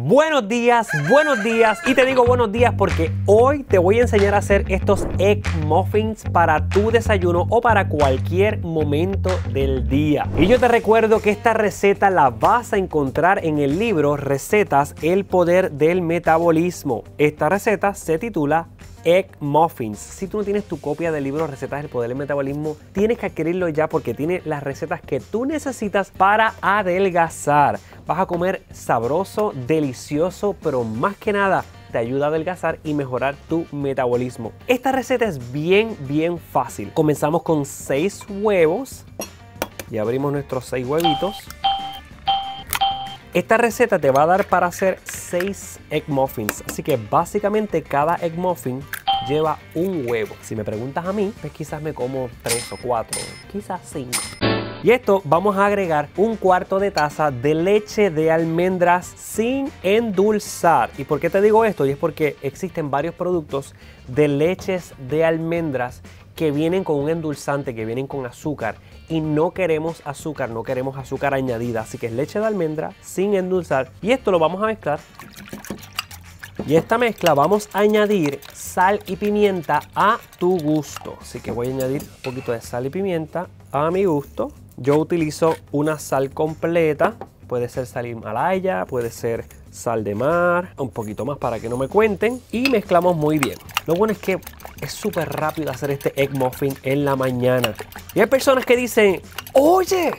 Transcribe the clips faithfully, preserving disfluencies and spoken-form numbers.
Buenos días, buenos días, y te digo buenos días porque hoy te voy a enseñar a hacer estos egg muffins para tu desayuno o para cualquier momento del día. Y yo te recuerdo que esta receta la vas a encontrar en el libro Recetas, el poder del metabolismo. Esta receta se titula Egg Muffins. Si tú no tienes tu copia del libro Recetas del Poder del Metabolismo, tienes que adquirirlo ya porque tiene las recetas que tú necesitas para adelgazar. Vas a comer sabroso, delicioso, pero más que nada te ayuda a adelgazar y mejorar tu metabolismo. Esta receta es bien, bien fácil. Comenzamos con seis huevos. Ya abrimos nuestros seis huevitos. Esta receta te va a dar para hacer seis egg muffins, así que básicamente cada egg muffin lleva un huevo. Si me preguntas a mí, pues quizás me como tres o cuatro, quizás cinco. Y esto vamos a agregar un cuarto de taza de leche de almendras sin endulzar. ¿Y por qué te digo esto? Y es porque existen varios productos de leches de almendras que vienen con un endulzante, que vienen con azúcar, y no queremos azúcar, no queremos azúcar añadida, así que es leche de almendra sin endulzar. Y esto lo vamos a mezclar. Y esta mezcla vamos a añadir sal y pimienta a tu gusto. Así que voy a añadir un poquito de sal y pimienta a mi gusto. Yo utilizo una sal completa, puede ser sal Himalaya, puede ser sal de mar, un poquito más para que no me cuenten, y mezclamos muy bien. Lo bueno es que es súper rápido hacer este egg muffin en la mañana. Y hay personas que dicen, oye,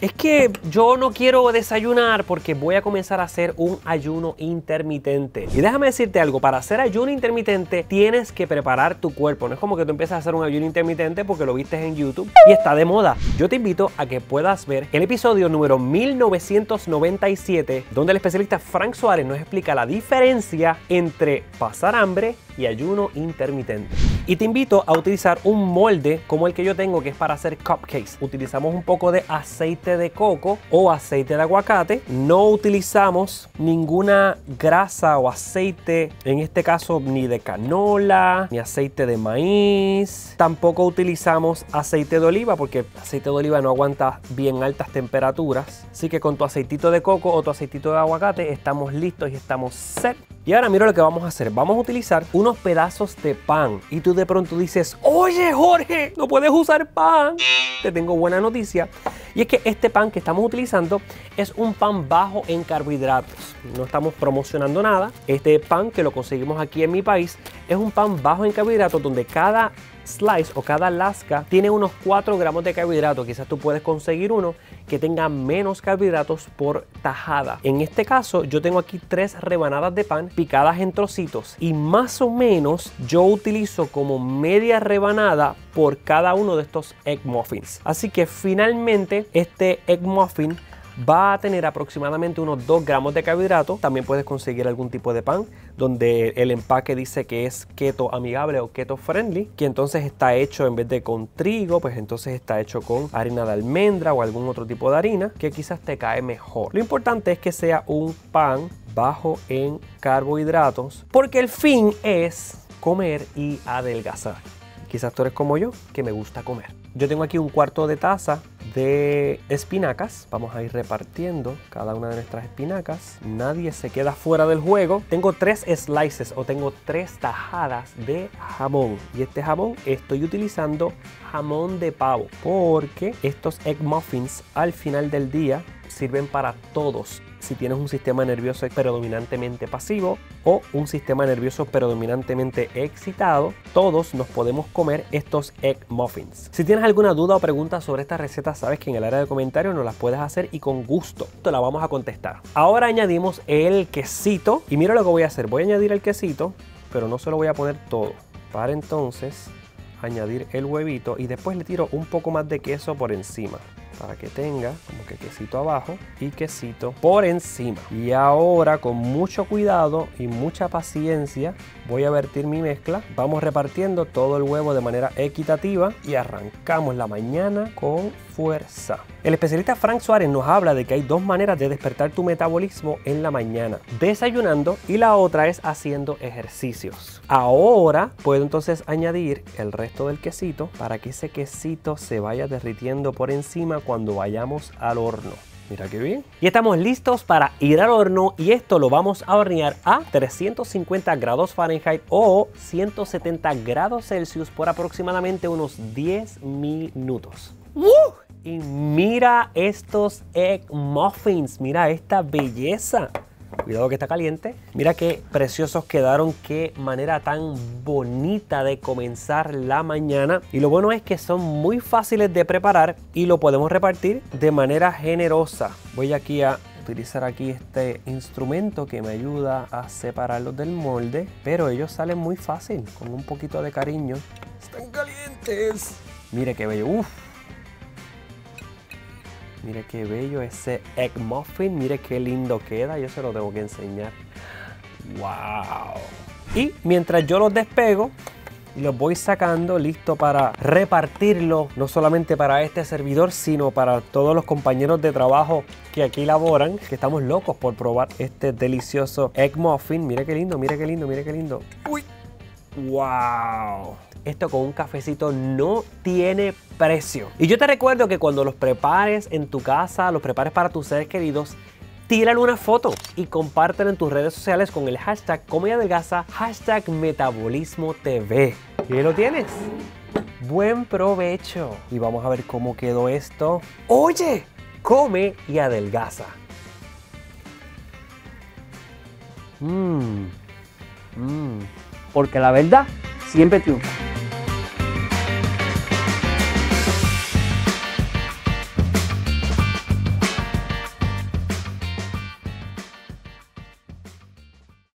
es que yo no quiero desayunar porque voy a comenzar a hacer un ayuno intermitente. Y déjame decirte algo, para hacer ayuno intermitente tienes que preparar tu cuerpo. No es como que tú empiezas a hacer un ayuno intermitente porque lo viste en YouTube y está de moda. Yo te invito a que puedas ver el episodio número mil novecientos noventa y siete, donde el especialista Frank Suárez nos explica la diferencia entre pasar hambre y ayuno intermitente. Y te invito a utilizar un molde como el que yo tengo, que es para hacer cupcakes. Utilizamos un poco de aceite de coco o aceite de aguacate. No utilizamos ninguna grasa o aceite, en este caso ni de canola, ni aceite de maíz. Tampoco utilizamos aceite de oliva porque el aceite de oliva no aguanta bien altas temperaturas. Así que con tu aceitito de coco o tu aceitito de aguacate estamos listos y estamos set. Y ahora mira lo que vamos a hacer. Vamos a utilizar unos pedazos de pan. Y tú de pronto dices, oye Jorge, no puedes usar pan. Te tengo buena noticia. Y es que este pan que estamos utilizando es un pan bajo en carbohidratos. No estamos promocionando nada. Este pan que lo conseguimos aquí en mi país es un pan bajo en carbohidratos donde cada slice o cada lasca tiene unos cuatro gramos de carbohidratos. Quizás tú puedes conseguir uno que tenga menos carbohidratos por tajada. En este caso yo tengo aquí tres rebanadas de pan picadas en trocitos y más o menos yo utilizo como media rebanada por cada uno de estos egg muffins. Así que finalmente este egg muffin va a tener aproximadamente unos dos gramos de carbohidrato. También puedes conseguir algún tipo de pan donde el empaque dice que es keto amigable o keto friendly, que entonces está hecho en vez de con trigo, pues entonces está hecho con harina de almendra o algún otro tipo de harina que quizás te cae mejor. Lo importante es que sea un pan bajo en carbohidratos porque el fin es comer y adelgazar. Quizás tú eres como yo, que me gusta comer. Yo tengo aquí un cuarto de taza de espinacas. Vamos a ir repartiendo cada una de nuestras espinacas. Nadie se queda fuera del juego. Tengo tres slices o tengo tres tajadas de jamón. Y este jamón estoy utilizando jamón de pavo porque estos egg muffins al final del día sirven para todos. Si tienes un sistema nervioso predominantemente pasivo o un sistema nervioso predominantemente excitado, todos nos podemos comer estos egg muffins. Si tienes alguna duda o pregunta sobre esta receta, sabes que en el área de comentarios nos las puedes hacer y con gusto te la vamos a contestar. Ahora añadimos el quesito y mira lo que voy a hacer. Voy a añadir el quesito, pero no se lo voy a poner todo. Para entonces añadir el huevito y después le tiro un poco más de queso por encima, para que tenga como que quesito abajo y quesito por encima. Y ahora con mucho cuidado y mucha paciencia voy a vertir mi mezcla. Vamos repartiendo todo el huevo de manera equitativa y arrancamos la mañana con fuerza. El especialista Frank Suárez nos habla de que hay dos maneras de despertar tu metabolismo en la mañana: desayunando y la otra es haciendo ejercicios. Ahora puedo entonces añadir el resto del quesito para que ese quesito se vaya derritiendo por encima cuando vayamos al horno. Mira qué bien. Y estamos listos para ir al horno, y esto lo vamos a hornear a trescientos cincuenta grados Fahrenheit o ciento setenta grados Celsius por aproximadamente unos diez minutos. ¡Uh! Y mira estos egg muffins, mira esta belleza. Cuidado que está caliente. Mira qué preciosos quedaron, qué manera tan bonita de comenzar la mañana. Y lo bueno es que son muy fáciles de preparar y lo podemos repartir de manera generosa. Voy aquí a utilizar aquí este instrumento que me ayuda a separarlos del molde, pero ellos salen muy fácil, con un poquito de cariño. ¡Están calientes! Mire qué bello. ¡Uf! Mire qué bello ese egg muffin, mire qué lindo queda, yo se lo tengo que enseñar. ¡Wow! Y mientras yo los despego y los voy sacando, listo para repartirlo, no solamente para este servidor, sino para todos los compañeros de trabajo que aquí laboran, que estamos locos por probar este delicioso egg muffin. Mire qué lindo, mire qué lindo, mire qué lindo. ¡Uy! ¡Wow! Esto con un cafecito no tiene precio. Y yo te recuerdo que cuando los prepares en tu casa, los prepares para tus seres queridos, tírale una foto y compártelo en tus redes sociales con el hashtag Comida Adelgaza, hashtag MetabolismoTV. Y ahí lo tienes. Buen provecho. Y vamos a ver cómo quedó esto. Oye, come y adelgaza. Mmm. Mmm. Porque la verdad siempre triunfa.